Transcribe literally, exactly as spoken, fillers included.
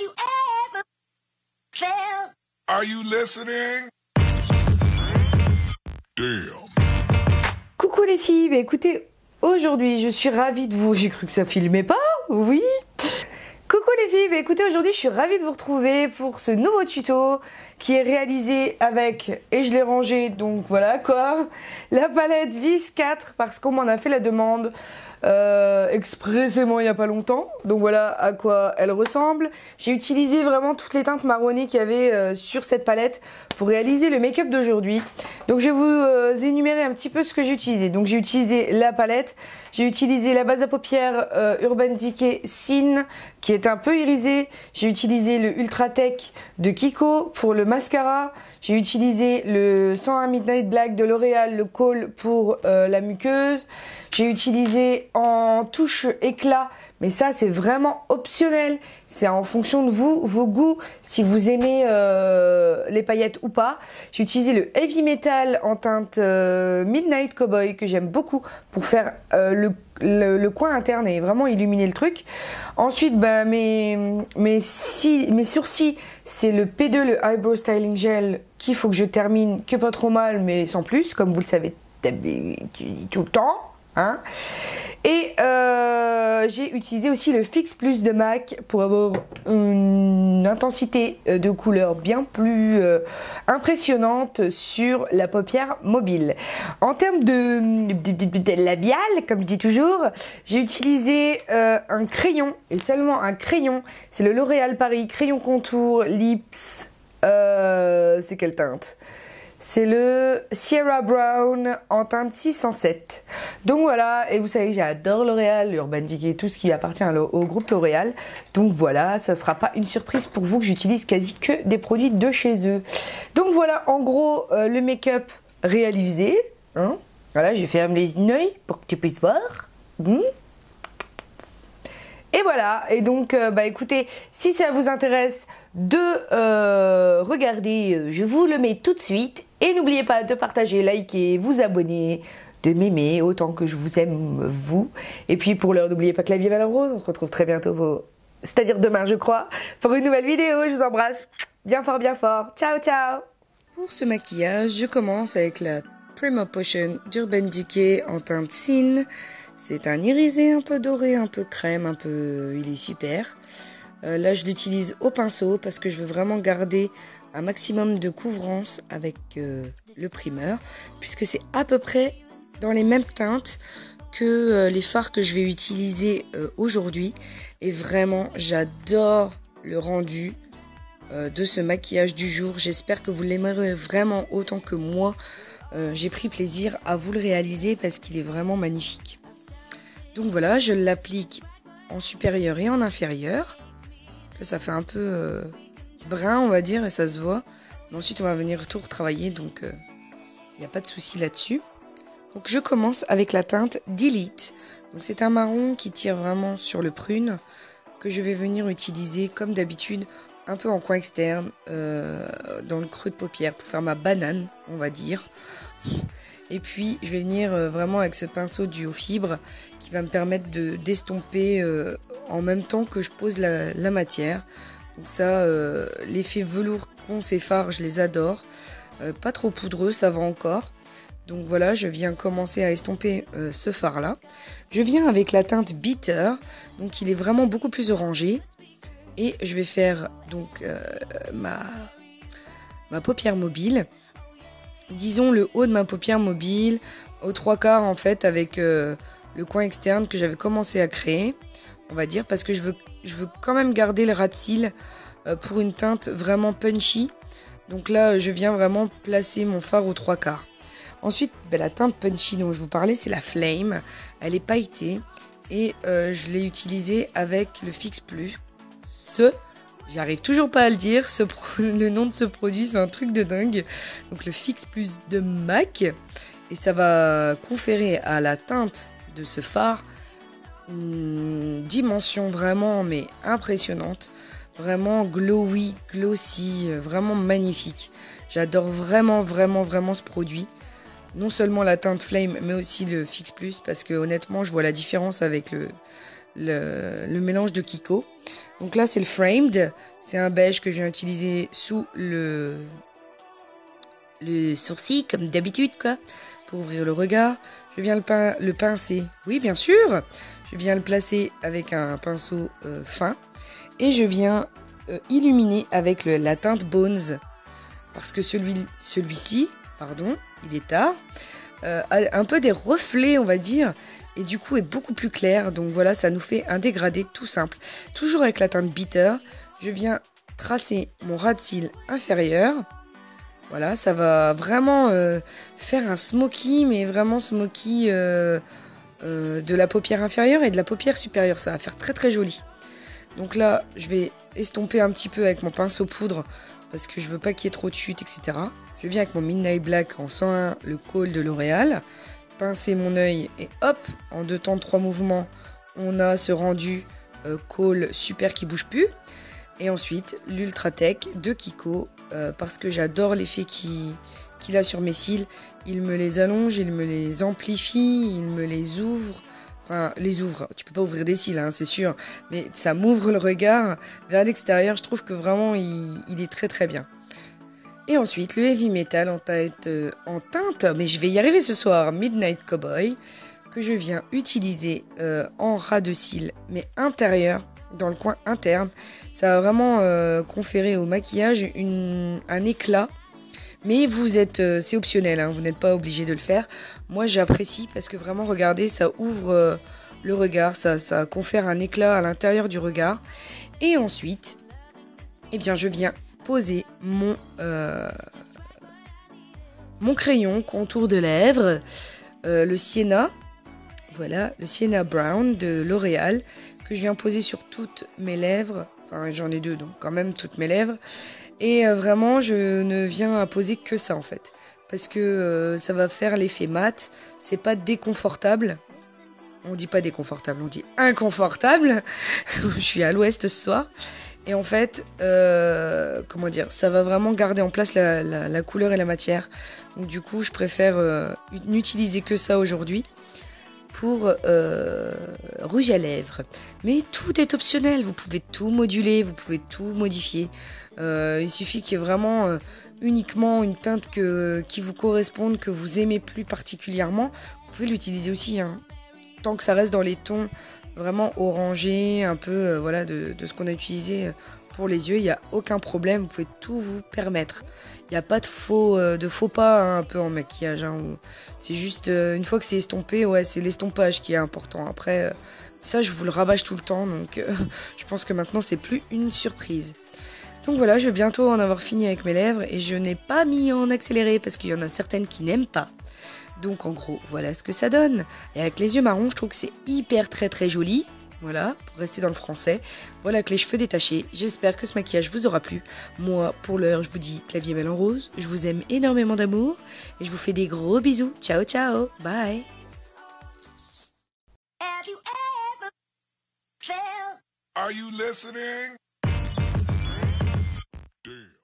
you ever felt. Are you listening? Damn. Coucou les filles, bah écoutez, aujourd'hui je suis ravie de vous... J'ai cru que ça filmait pas, oui. Coucou les filles, bah écoutez, aujourd'hui je suis ravie de vous retrouver pour ce nouveau tuto qui est réalisé avec, et je l'ai rangé donc voilà quoi, la palette Vice quatre parce qu'on m'en a fait la demande euh, expressément il n'y a pas longtemps. Donc voilà à quoi elle ressemble. J'ai utilisé vraiment toutes les teintes marronnées qu'il y avait euh, sur cette palette pour réaliser le make-up d'aujourd'hui. Donc je vais vous euh, énumérer un petit peu ce que j'ai utilisé. Donc j'ai utilisé la palette, j'ai utilisé la base à paupières euh, Urban Decay Sin qui est un peu irisé, j'ai utilisé le Ultra Tech de Kiko pour le mascara, j'ai utilisé le cent un Midnight Black de L'Oréal, le Kohl pour euh, la muqueuse, j'ai utilisé en touche éclat, mais ça c'est vraiment optionnel, c'est en fonction de vous, vos goûts, si vous aimez euh, les paillettes ou pas. J'ai utilisé le Heavy Metal en teinte euh, Midnight Cowboy que j'aime beaucoup pour faire euh, le Le, le coin interne et vraiment illuminer le truc. Ensuite bah, mes, mes, si, mes sourcils, c'est le P deux, le Eyebrow Styling Gel qu'il faut que je termine, que pas trop mal mais sans plus, comme vous le savez tout le temps hein. Et euh, j'ai utilisé aussi le Fix Plus de M A C pour avoir une intensité de couleur bien plus euh, impressionnante sur la paupière mobile. En termes de, de, de, de labial, comme je dis toujours, j'ai utilisé euh, un crayon, et seulement un crayon, c'est le L'Oréal Paris Crayon Contour Lips, euh, c'est quelle teinte ? C'est le Sierra Brown en teinte six cent sept. Donc voilà, et vous savez que j'adore L'Oréal, Urban Decay, tout ce qui appartient au groupe L'Oréal. Donc voilà, ça ne sera pas une surprise pour vous que j'utilise quasi que des produits de chez eux. Donc voilà, en gros, euh, le make-up réalisé. Hein, voilà, je ferme les yeux pour que tu puisses voir. Mmh. Et voilà, et donc euh, bah écoutez, si ça vous intéresse de euh, regarder, je vous le mets tout de suite. Et n'oubliez pas de partager, liker, vous abonner, de m'aimer autant que je vous aime vous. Et puis pour l'heure, n'oubliez pas que la vie est valeureuse, on se retrouve très bientôt, pour... c'est-à-dire demain je crois, pour une nouvelle vidéo. Je vous embrasse bien fort, bien fort. Ciao, ciao. Pour ce maquillage, je commence avec la Primer Potion d'Urban Decay en teinte Sin. C'est un irisé un peu doré, un peu crème, un peu... il est super. Euh, là, je l'utilise au pinceau parce que je veux vraiment garder un maximum de couvrance avec euh, le primer, puisque c'est à peu près dans les mêmes teintes que euh, les fards que je vais utiliser euh, aujourd'hui. Et vraiment, j'adore le rendu euh, de ce maquillage du jour. J'espère que vous l'aimerez vraiment autant que moi. Euh, j'ai pris plaisir à vous le réaliser parce qu'il est vraiment magnifique. Donc voilà, je l'applique en supérieur et en inférieur. Ça fait un peu euh, brun, on va dire, et ça se voit. Mais ensuite, on va venir tout retravailler, donc il euh, n'y a pas de souci là-dessus. Donc je commence avec la teinte Delete. Donc c'est un marron qui tire vraiment sur le prune, que je vais venir utiliser comme d'habitude, un peu en coin externe, euh, dans le creux de paupière, pour faire ma banane, on va dire. Et puis je vais venir euh, vraiment avec ce pinceau du haut fibre qui va me permettre de d'estomper euh, en même temps que je pose la, la matière. Donc ça, euh, l'effet velours qu'ont ces fards, je les adore. Euh, pas trop poudreux, ça va encore. Donc voilà, je viens commencer à estomper euh, ce fard là. Je viens avec la teinte Bitter, donc il est vraiment beaucoup plus orangé. Et je vais faire donc euh, ma, ma paupière mobile. Disons le haut de ma paupière mobile, aux trois quarts en fait, avec euh, le coin externe que j'avais commencé à créer, on va dire, parce que je veux, je veux quand même garder le ras de cils euh, pour une teinte vraiment punchy. Donc là, je viens vraiment placer mon fard aux trois quarts. Ensuite, bah, la teinte punchy dont je vous parlais, c'est la Flame. Elle est pailletée et euh, je l'ai utilisée avec le Fix Plus. Ce... J'arrive toujours pas à le dire, ce pro... le nom de ce produit, c'est un truc de dingue. Donc le Fix Plus de M A C. Et ça va conférer à la teinte de ce fard une dimension vraiment mais impressionnante. Vraiment glowy, glossy, vraiment magnifique. J'adore vraiment, vraiment, vraiment ce produit. Non seulement la teinte Flame, mais aussi le Fix Plus. Parce que honnêtement, je vois la différence avec le, le, le mélange de Kiko. Donc là, c'est le Framed. C'est un beige que je viens utiliser sous le, le sourcil, comme d'habitude, quoi, pour ouvrir le regard. Je viens le, pin, le pincer. Oui, bien sûr. Je viens le placer avec un pinceau euh, fin. Et je viens euh, illuminer avec le, la teinte Bones. Parce que celui, celui-ci, pardon, il est tard, euh, a un peu des reflets, on va dire, et du coup est beaucoup plus clair. Donc voilà, ça nous fait un dégradé tout simple. Toujours avec la teinte Bitter, je viens tracer mon ras de cils inférieur. Voilà, ça va vraiment euh, faire un smoky, mais vraiment smoky euh, euh, de la paupière inférieure et de la paupière supérieure. Ça va faire très très joli. Donc là, je vais estomper un petit peu avec mon pinceau poudre, parce que je veux pas qu'il y ait trop de chute, et cetera. Je viens avec mon Midnight Black en cent un, le col de L'Oréal, pincer mon œil et hop, en deux temps, trois mouvements, on a ce rendu euh, col super qui bouge plus. Et ensuite, l'Ultra Tech de Kiko, euh, parce que j'adore l'effet qu'il qu'il a sur mes cils. Il me les allonge, il me les amplifie, il me les ouvre. Enfin, les ouvre, tu peux pas ouvrir des cils, hein, c'est sûr, mais ça m'ouvre le regard vers l'extérieur. Je trouve que vraiment il, il est très très bien. Et ensuite le Heavy Metal en teinte, euh, en teinte, mais je vais y arriver ce soir, Midnight Cowboy, que je viens utiliser euh, en ras de cils, mais intérieur, dans le coin interne. Ça va vraiment euh, conférer au maquillage une, un éclat. Mais vous êtes, euh, c'est optionnel, hein, vous n'êtes pas obligé de le faire. Moi, j'apprécie parce que vraiment, regardez, ça ouvre euh, le regard, ça, ça confère un éclat à l'intérieur du regard. Et ensuite, eh bien, je viens poser mon, euh, mon crayon contour de lèvres, euh, le Sienna, voilà, le Sienna Brown de L'Oréal, que je viens poser sur toutes mes lèvres. Enfin, j'en ai deux, donc quand même toutes mes lèvres. Et euh, vraiment, je ne viens à poser que ça, en fait. Parce que euh, ça va faire l'effet mat. C'est pas déconfortable. On dit pas déconfortable, on dit inconfortable. Je suis à l'ouest ce soir. Et en fait, euh, comment dire, ça va vraiment garder en place la, la, la couleur et la matière. Donc du coup, je préfère euh, n'utiliser que ça aujourd'hui. Pour euh, rouge à lèvres. Mais tout est optionnel, vous pouvez tout moduler, vous pouvez tout modifier. Euh, il suffit qu'il y ait vraiment euh, uniquement une teinte que, qui vous corresponde, que vous aimez plus particulièrement. Vous pouvez l'utiliser aussi, hein, tant que ça reste dans les tons vraiment orangés, un peu euh, voilà, de, de ce qu'on a utilisé pour les yeux. Il n'y a aucun problème, vous pouvez tout vous permettre. Il n'y a pas de faux, euh, de faux pas, hein, un peu en maquillage. Hein, c'est juste, euh, une fois que c'est estompé, ouais, c'est l'estompage qui est important. Après, euh, ça, je vous le rabâche tout le temps. Donc, euh, je pense que maintenant, c'est plus une surprise. Donc voilà, je vais bientôt en avoir fini avec mes lèvres. Et je n'ai pas mis en accéléré parce qu'il y en a certaines qui n'aiment pas. Donc, en gros, voilà ce que ça donne. Et avec les yeux marrons, je trouve que c'est hyper très très joli. Voilà, pour rester dans le français. Voilà que les cheveux détachés. J'espère que ce maquillage vous aura plu. Moi, pour l'heure, je vous dis clavier mal en rose. Je vous aime énormément d'amour. Et je vous fais des gros bisous. Ciao, ciao. Bye. Are you listening? Damn.